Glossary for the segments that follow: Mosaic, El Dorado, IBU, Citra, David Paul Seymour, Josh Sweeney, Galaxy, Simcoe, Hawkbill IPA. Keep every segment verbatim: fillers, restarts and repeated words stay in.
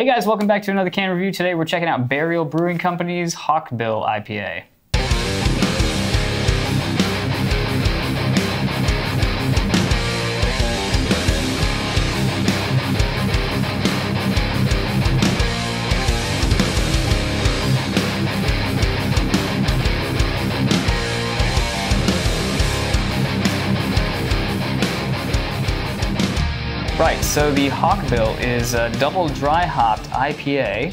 Hey guys, welcome back to another can review. Today we're checking out Burial Brewing Company's Hawkbill I P A. Right, so the Hawkbill is a double dry hopped I P A.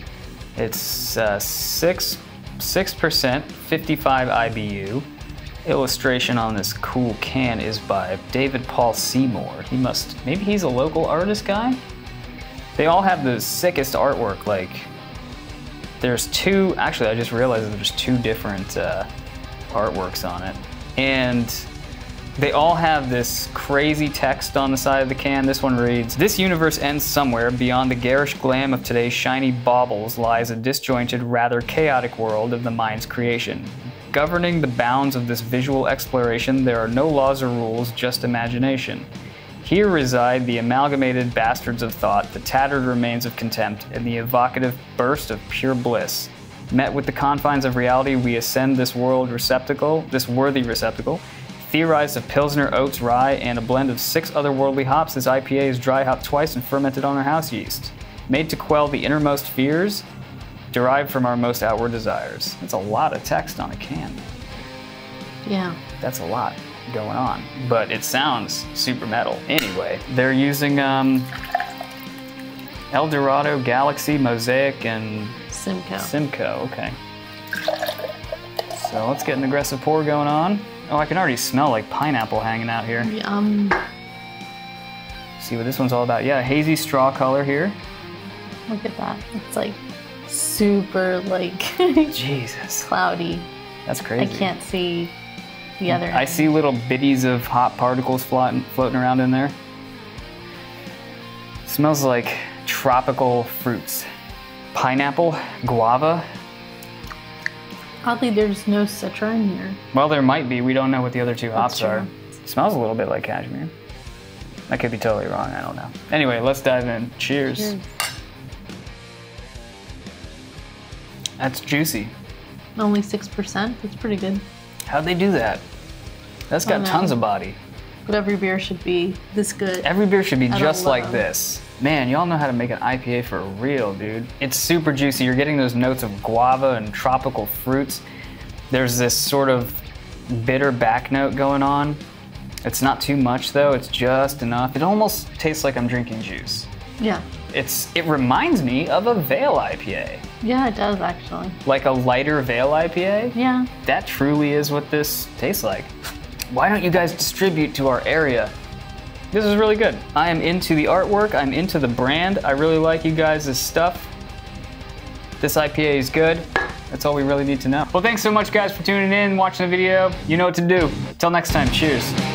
It's uh, six, six percent, fifty-five I B U. Illustration on this cool can is by David Paul Seymour. He must, maybe he's a local artist guy? They all have the sickest artwork. Like, there's two, actually I just realized there's two different uh, artworks on it. And they all have this crazy text on the side of the can. This one reads, "This universe ends somewhere. Beyond the garish glam of today's shiny baubles lies a disjointed, rather chaotic world of the mind's creation. Governing the bounds of this visual exploration, there are no laws or rules, just imagination. Here reside the amalgamated bastards of thought, the tattered remains of contempt, and the evocative burst of pure bliss. Met with the confines of reality, we ascend this world receptacle, this worthy receptacle. Theorized of Pilsner, oats, rye, and a blend of six otherworldly hops, this I P A is dry hopped twice and fermented on our house yeast. Made to quell the innermost fears, derived from our most outward desires." That's a lot of text on a can. Yeah. That's a lot going on, but it sounds super metal. Anyway, they're using um, El Dorado, Galaxy, Mosaic, and Simcoe. Simcoe, okay. So let's get an aggressive pour going on. Oh, I can already smell like pineapple hanging out here. Yum. See what this one's all about. Yeah, hazy straw color here. Look at that. It's like super like Jesus. Cloudy. That's crazy. I can't see the other end. I see little bitties of hot particles floating floating around in there. It smells like tropical fruits. Pineapple, guava. Oddly, there's no citra in here. Well, there might be. We don't know what the other two hops are. It smells a little bit like cashmere. I could be totally wrong. I don't know. Anyway, let's dive in. Cheers. Cheers. That's juicy. Only six percent. That's pretty good. How'd they do that? That's got tons of body. But every beer should be this good. Every beer should be just like this. Man, y'all know how to make an I P A for real, dude. It's super juicy. You're getting those notes of guava and tropical fruits. There's this sort of bitter back note going on. It's not too much though, it's just enough. It almost tastes like I'm drinking juice. Yeah. It's, it reminds me of a Veil I P A. Yeah, it does actually. Like a lighter Veil I P A? Yeah. That truly is what this tastes like. Why don't you guys distribute to our area? This is really good. I am into the artwork. I'm into the brand. I really like you guys' stuff. This I P A is good. That's all we really need to know. Well, thanks so much, guys, for tuning in, watching the video. You know what to do. Till next time, cheers.